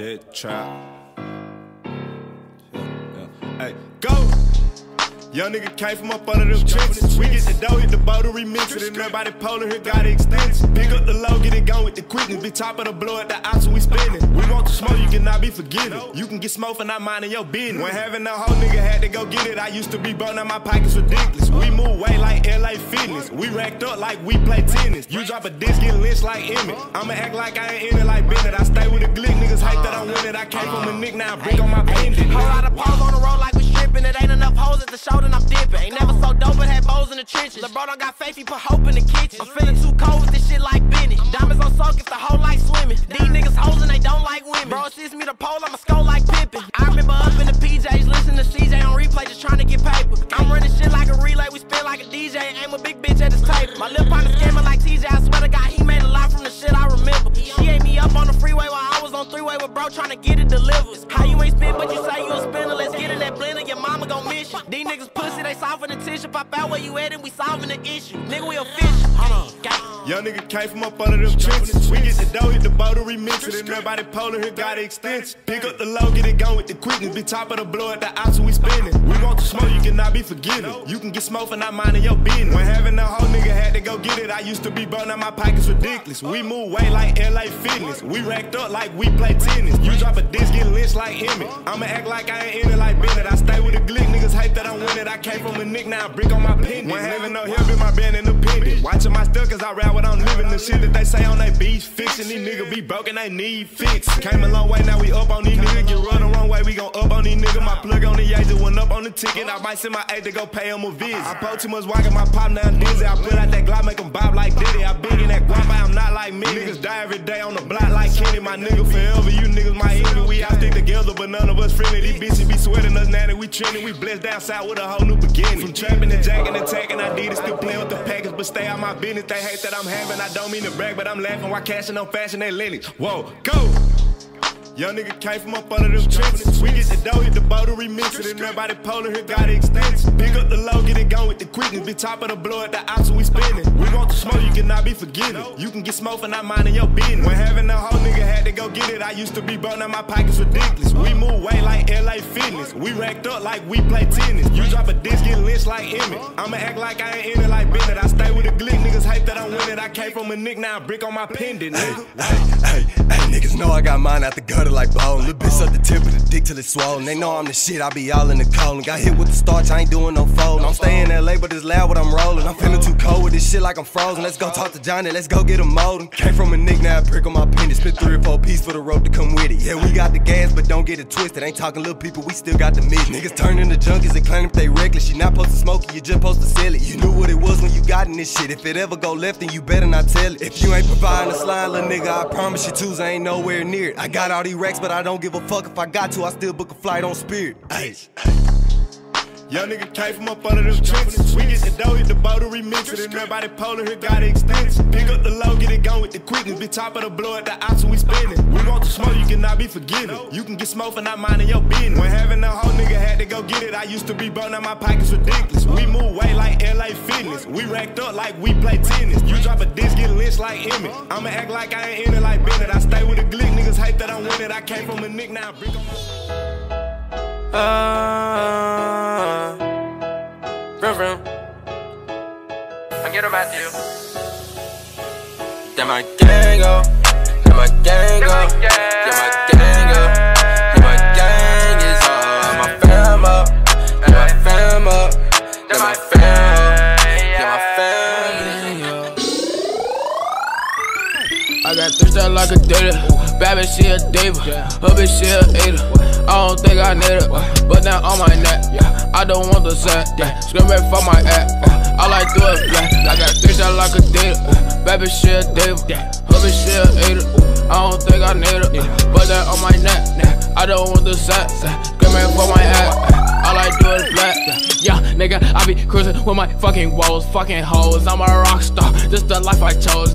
dead trap. Hey, go! Young nigga came from up under them trenches. We get the dough, hit the boat and remix it. And everybody polar here got it extensive. Pick up the low, get it going with the quickness. Be top of the blow at the ops we spinning. We want the smoke, you cannot be forgiven. You can get smoke for not minding your business. When having a whole nigga had to go get it, I used to be burning out my pockets ridiculous. We move way like LA Fitness. We racked up like we play tennis. You drop a disc, get lynched like Emmett. I'ma act like I ain't in it like Bennett. I stay with the glick, niggas hate that I win it. I came from a nick, now I brick on my bandit. Whole lot of balls on the road like we stripping. It ain't enough hoes at the show. I'm dipping. Ain't never so dope, but had bows in the trenches. LeBron don't got faith, he put hope in the kitchen. I'm feeling too cold with this shit like Bennett. Diamonds on soak, it's the whole life swimming. These niggas hoes and they don't like women. Bro, assist me the pole, I'ma score like Pippin. I remember up in the PJs, listening to CJ on replay, just trying to get paper. I'm running shit like a relay, we spin like a DJ. Aim a big bitch at this table. My lip on the scamming like TJ, I swear to God, he made a lot from the shit I remember. She ate me up on the freeway while I was on three-way with bro, trying to get it delivered. How you ain't spin, but you say you a spinner, let's get in that blender, your mama gon' miss you. These niggas pussy, they solving the tissue. Pop out where you at and we solving the issue. Nigga, we official. Young nigga came from up under them trenches. We get the dough, hit the boat and remix it. And everybody polar here got it extensive. Pick up the low, get it going with the quickness. Be top of the blow at the ops we spinning. We want the smoke, you cannot be forgiven. You can get smoke for not minding your business. When having a whole nigga had to go get it, I used to be burning out my pockets ridiculous. We move way like LA Fitness. We racked up like we play tennis. You drop a disc, get lynched like Emmett. I'ma act like I ain't in it like Bennett. I stay with the glick, niggas hate that I win it. I came from a nick, now I brick on my pendant. When having no help in my band independent. Watching my stuff cause I rap what I'm living. The shit that they say on they beats fixing. These niggas be broken, they need fix. Came a long way, now we up on these niggas. Get run the wrong way, we gon' up on these niggas. My plug on the agent went up on the ticket. I might send my aide to go pay him a visit. I pull too much walk in my pop, now I'm dizzy. I put out that Glock, make him bob like Diddy. I big in that guap, I'm not like me. Niggas die every day on the block like Kenny. My nigga forever, you niggas my enemy. We all stick together, but none of us friendly. These bitches be sweating us now that we trending. We blessed down south with a whole new beginning. From trapping and jacking and attacking, I did it. Still playing with the package, but stay out my business. They hate that I'm having. I don't mean to brag, but I'm laughing while cashing on fashion. They lenny. Whoa, go! Young nigga came from up under them trenches. We get the dough, hit the boat and remix it. And everybody polar here got it extensive. Pick up the low, get it going with the quickness. Be top of the blow at the ops we spinning. We want the smoke, you cannot be forgiven. You can get smoke for not minding your business. When having a whole nigga had to go get it, I used to be burning out my pockets ridiculous. We move way like LA Fitness. We racked up like we play tennis. You drop a disc, get lynched like Emmett. I'ma act like I ain't in it like Bennett. I stay with the glick, niggas hate that I win it. I came from a nick, now I brick on my pendant. Hey, niggas know I got mine out the gutter. Like bone, little bitch up the tip of the dick till it's swollen. They know I'm the shit, I be all in the cold. Got hit with the starch, I ain't doing no fold. I'm staying in LA, but it's loud what I'm rolling. I'm feeling too cold with this shit like I'm frozen. Let's go talk to Johnny, let's go get him molding. Came from a nick, now I prick on my pendant. Spit 3 or 4 pieces for the rope to come with it. Yeah, we got the gas, but don't get it twisted. Ain't talking little people, we still got the mission. Niggas turning to junkies and claiming they reckless. You not supposed to smoke it, you just supposed to sell it. You knew what it was when you got in this shit. If it ever go left, then you better not tell it. If you ain't providing a slide, little nigga, I promise you Tuesday ain't nowhere near it. I got all these racks, but I don't give a fuck. If I got to, I still book a flight on Spirit. Young nigga came from up under them trenches. We get the dough, hit the boat and remix it. And everybody polar here got it extensive. Pick up the low, get it going with the quickness. Be top of the blow at the ops we spinning. We want the smoke, you cannot be forgiven. You can get smoke for not minding your business. When having a whole nigga had to go get it, I used to be burning out my pockets ridiculous. We move way like LA Fitness. We racked up like we play tennis. You drop a disc, get lynched like Emmett. I'ma act like I ain't in it like Bennett. I stay with the glick, niggas hate that I win it. I came from a nick, now I brick on my vroom vroom. I get about you. Then my gang go. Then my gang go. Then my gang go. Then my gang is all my fam up. Then my fam up. Then my fam. Then my family up. I got thirst out like a dirty. Bad bitch, she a diva. Her bitch, she a eater. I don't think I need it, but now on my neck. I don't want the set, yeah. Screaming for my app. All I do is black. I got three shots like a dealer. Baby shit, David. Hubby shit, eater. I don't think I need it, but that on my neck. I don't want the set, screaming for my app. All I do is black. Yeah, nigga, I be cruising with my fucking woes, fucking hoes. I'm a rock star, just the life I chose.